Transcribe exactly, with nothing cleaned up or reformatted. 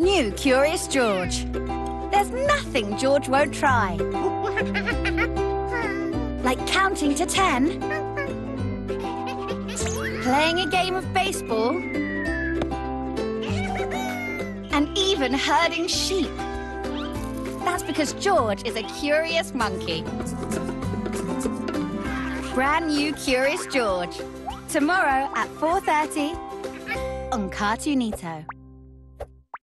New Curious George. There's nothing George won't try. Like counting to ten, playing a game of baseball, and even herding sheep. That's because George is a curious monkey. Brand new Curious George. Tomorrow at four thirty on Cartoonito.